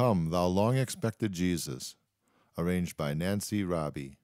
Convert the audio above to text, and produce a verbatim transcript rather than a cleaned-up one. Come, Thou Long-Expected Jesus, arranged by Nancy Raabe.